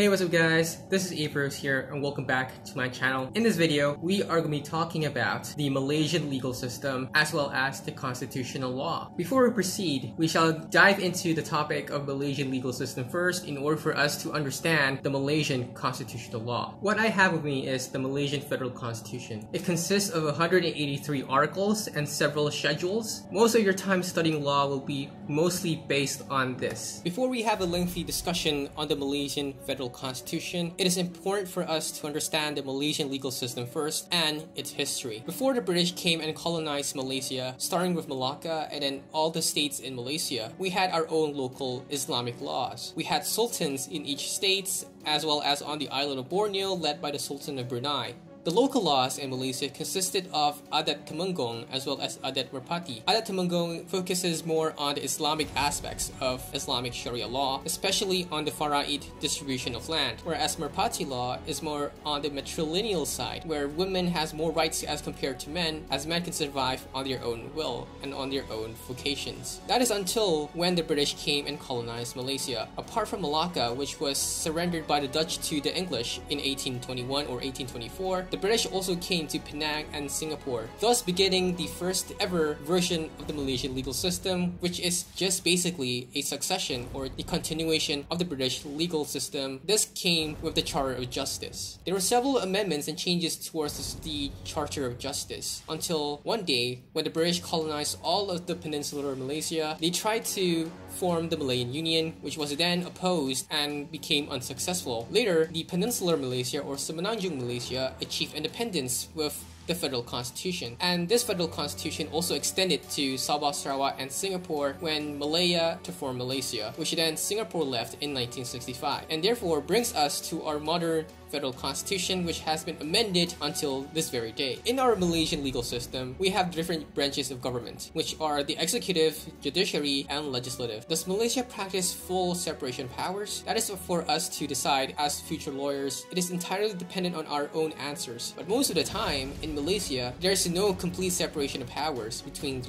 Hey, what's up guys? This is Averroes here and welcome back to my channel. In this video, we are going to be talking about the Malaysian legal system as well as the constitutional law. Before we proceed, we shall dive into the topic of Malaysian legal system first in order for us to understand the Malaysian constitutional law. What I have with me is the Malaysian Federal Constitution. It consists of 183 articles and several schedules. Most of your time studying law will be mostly based on this. Before we have a lengthy discussion on the Malaysian Federal Constitution, it is important for us to understand the Malaysian legal system first and its history. Before the British came and colonized Malaysia, starting with Malacca and then all the states in Malaysia, we had our own local Islamic laws. We had sultans in each state as well as on the island of Borneo led by the Sultan of Brunei. The local laws in Malaysia consisted of Adat Temenggong as well as Adat Perpatih. Adat Temenggong focuses more on the Islamic aspects of Islamic Sharia law, especially on the Fara'id distribution of land, whereas Merpati law is more on the matrilineal side, where women has more rights as compared to men, as men can survive on their own will and on their own vocations. That is until when the British came and colonized Malaysia. Apart from Malacca, which was surrendered by the Dutch to the English in 1821 or 1824, the British also came to Penang and Singapore, thus beginning the first ever version of the Malaysian legal system, which is just basically a succession or the continuation of the British legal system. This came with the Charter of Justice. There were several amendments and changes towards the Charter of Justice until one day when the British colonized all of the peninsular Malaysia, they tried to form the Malayan Union, which was then opposed and became unsuccessful. Later, the peninsular Malaysia or Semenanjung Malaysia achieved independence with the Federal Constitution, and this Federal Constitution also extended to Sabah, Sarawak, and Singapore when Malaya to form Malaysia, which then Singapore left in 1965, and therefore brings us to our modern Federal Constitution, which has been amended until this very day. In our Malaysian legal system, we have different branches of government, which are the executive, judiciary, and legislative. Does Malaysia practice full separation of powers? That is for us to decide as future lawyers. It is entirely dependent on our own answers, but most of the time in Malaysia, there is no complete separation of powers within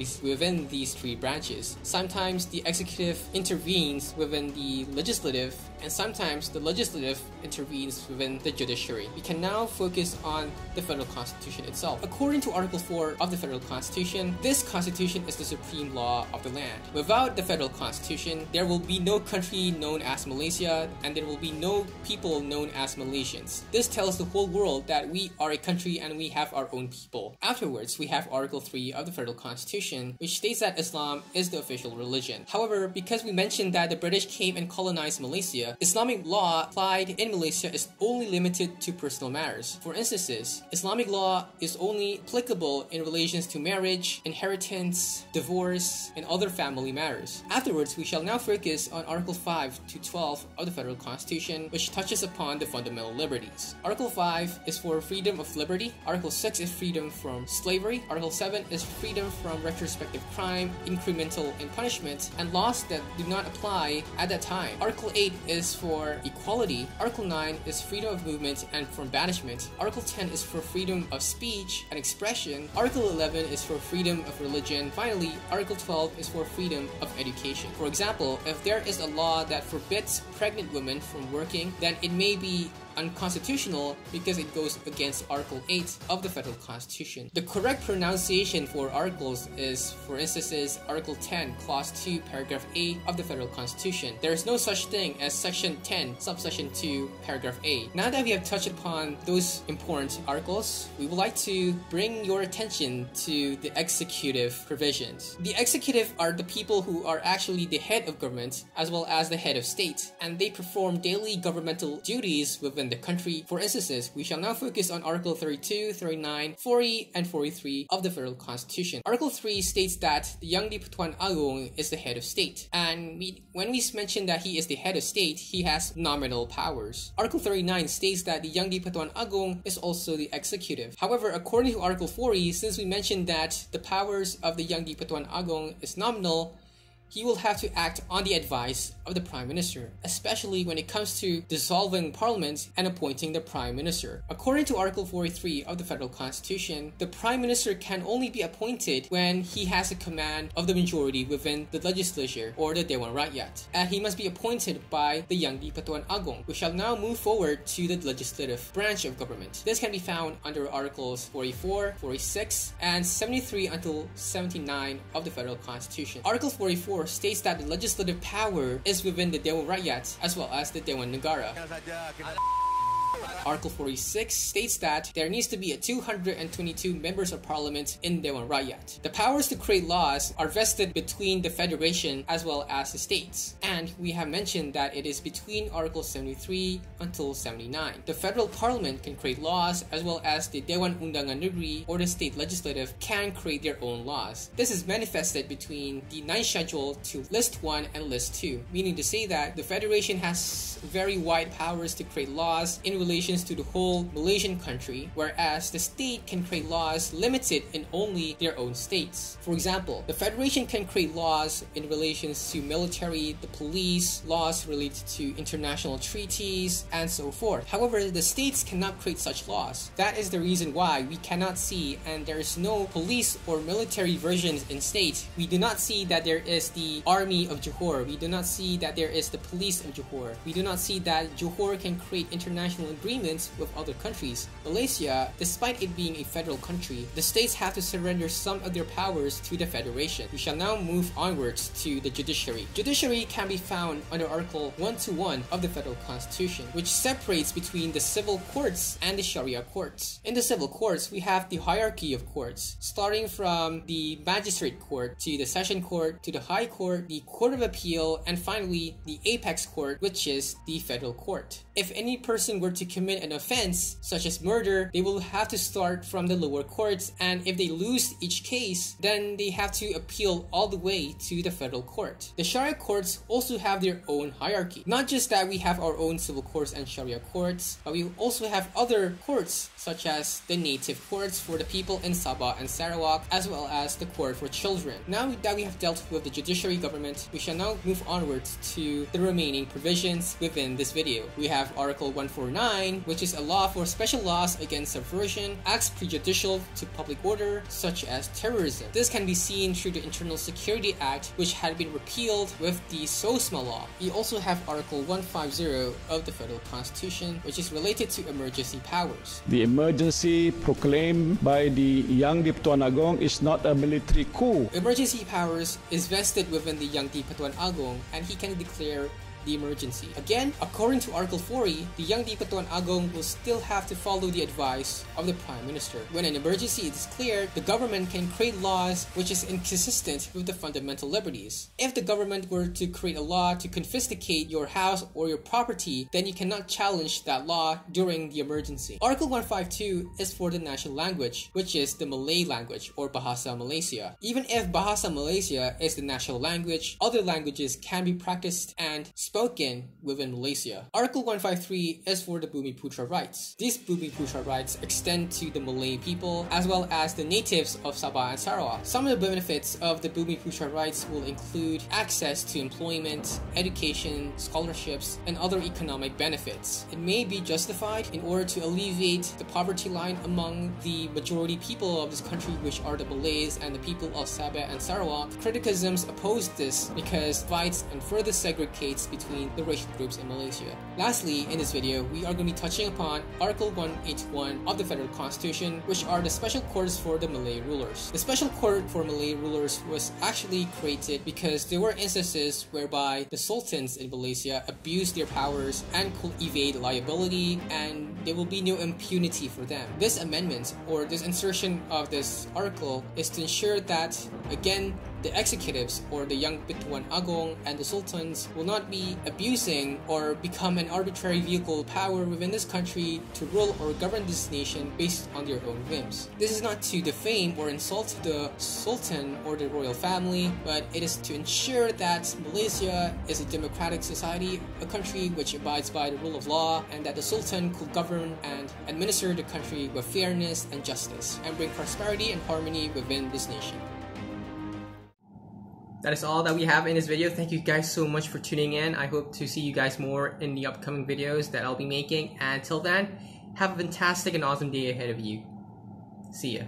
these three branches. Sometimes the executive intervenes within the legislative, and sometimes the legislative intervenes within the judiciary. We can now focus on the Federal Constitution itself. According to Article 4 of the Federal Constitution, this Constitution is the supreme law of the land. Without the Federal Constitution, there will be no country known as Malaysia, and there will be no people known as Malaysians. This tells the whole world that we are a country and we have our own people. Afterwards, we have Article 3 of the Federal Constitution, which states that Islam is the official religion. However, because we mentioned that the British came and colonized Malaysia, Islamic law applied in Malaysia is only limited to personal matters. For instances, Islamic law is only applicable in relations to marriage, inheritance, divorce, and other family matters. Afterwards, we shall now focus on Article 5 to 12 of the Federal Constitution, which touches upon the fundamental liberties. Article 5 is for freedom of liberty, Article 6 is freedom from slavery, Article 7 is freedom from retrospective crime, incremental and punishment, and laws that do not apply at that time. Article 8 is for equality, Article 9 is freedom of movement and from banishment, Article 10 is for freedom of speech and expression, Article 11 is for freedom of religion, finally Article 12 is for freedom of education. For example, if there is a law that forbids pregnant women from working, then it may be unconstitutional because it goes against Article 8 of the Federal Constitution. The correct pronunciation for articles is, for instances, Article 10, Clause 2, Paragraph A of the Federal Constitution. There is no such thing as Section 10, Subsection 2, Paragraph A. Now that we have touched upon those important articles, we would like to bring your attention to the executive provisions. The executive are the people who are actually the head of government as well as the head of state, and they perform daily governmental duties within the country. For instances, we shall now focus on Article 32, 39, 40, and 43 of the Federal Constitution. Article 3 states that the Yang Di-Pertuan Agong is the head of state, and when we mention that he is the head of state, he has nominal powers. Article 39 states that the Yang Di-Pertuan Agong is also the executive. However, according to Article 40, since we mentioned that the powers of the Yang Di-Pertuan Agong is nominal, he will have to act on the advice of the Prime Minister, especially when it comes to dissolving Parliament and appointing the Prime Minister. According to Article 43 of the Federal Constitution, the Prime Minister can only be appointed when he has a command of the majority within the legislature or the Dewan Rakyat, and he must be appointed by the Yang Di-Pertuan Agong. We shall now move forward to the legislative branch of government. This can be found under Articles 44, 46, and 73 until 79 of the Federal Constitution. Article 44 states that the legislative power is within the Dewan Rakyat as well as the Dewan Negara. Article 46 states that there needs to be 222 members of parliament in Dewan Rakyat. The powers to create laws are vested between the federation as well as the states. And we have mentioned that it is between Article 73 until 79. The federal parliament can create laws as well as the Dewan Undang-Undang Negeri or the state legislative can create their own laws. This is manifested between the 9th schedule to List 1 and List 2, meaning to say that the federation has very wide powers to create laws in relations to the whole Malaysian country, whereas the state can create laws limited in only their own states. For example, the federation can create laws in relations to military, the police, laws related to international treaties, and so forth. However, the states cannot create such laws. That is the reason why we cannot see, and there is no police or military versions in states. We do not see that there is the army of Johor. We do not see that there is the police of Johor. We do not see that Johor can create international agreements with other countries. Malaysia, despite it being a federal country, the states have to surrender some of their powers to the federation. We shall now move onwards to the judiciary. Judiciary can be found under Article 121 of the Federal Constitution, which separates between the civil courts and the Sharia courts. In the civil courts, we have the hierarchy of courts, starting from the magistrate court to the session court to the high court, the court of appeal, and finally the apex court, which is the federal court. If any person were to commit an offense, such as murder, they will have to start from the lower courts, and if they lose each case, then they have to appeal all the way to the federal court. The Sharia courts also have their own hierarchy. Not just that we have our own civil courts and Sharia courts, but we also have other courts, such as the native courts for the people in Sabah and Sarawak, as well as the court for children. Now that we have dealt with the judiciary government, we shall now move onwards to the remaining provisions within this video. We have Article 149, which is a law for special laws against subversion, acts prejudicial to public order, such as terrorism. This can be seen through the Internal Security Act, which had been repealed with the SOSMA law. We also have Article 150 of the Federal Constitution, which is related to emergency powers. The emergency proclaimed by the Yang Di-Pertuan Agong is not a military coup. Emergency powers is vested within the Yang Di-Pertuan Agong, and he can declare the emergency. Again, according to Article 40, the Yang Di-Pertuan Agong will still have to follow the advice of the Prime Minister. When an emergency is declared, the government can create laws which is inconsistent with the fundamental liberties. If the government were to create a law to confiscate your house or your property, then you cannot challenge that law during the emergency. Article 152 is for the national language, which is the Malay language or Bahasa Malaysia. Even if Bahasa Malaysia is the national language, other languages can be practiced and spoken within Malaysia. Article 153 is for the Bumiputra rights. These Bumiputra rights extend to the Malay people as well as the natives of Sabah and Sarawak. Some of the benefits of the Bumiputra rights will include access to employment, education, scholarships, and other economic benefits. It may be justified in order to alleviate the poverty line among the majority people of this country, which are the Malays and the people of Sabah and Sarawak. Criticisms oppose this because it divides and further segregates between the racial groups in Malaysia. Lastly, in this video, we are going to be touching upon Article 181 of the Federal Constitution, which are the special courts for the Malay rulers. The special court for Malay rulers was actually created because there were instances whereby the sultans in Malaysia abused their powers and could evade liability, and there will be no impunity for them. This amendment, or this insertion of this article, is to ensure that, again, the executives or the Yang Di-Pertuan Agong and the sultans will not be abusing or become an arbitrary vehicle of power within this country to rule or govern this nation based on their own whims. This is not to defame or insult the sultan or the royal family, but it is to ensure that Malaysia is a democratic society, a country which abides by the rule of law, and that the sultan could govern and administer the country with fairness and justice, and bring prosperity and harmony within this nation. that is all that we have in this video. Thank you guys so much for tuning in. I hope to see you guys more in the upcoming videos that I'll be making. And till then, have a fantastic and awesome day ahead of you. See ya.